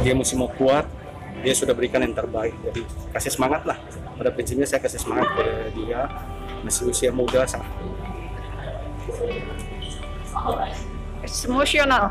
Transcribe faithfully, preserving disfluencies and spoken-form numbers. Dia mesti mau kuat, dia sudah berikan yang terbaik. Jadi kasih semangat lah. Pada prinsipnya saya kasih semangat kepada dia. Masih usia muda, sangat. It's emotional.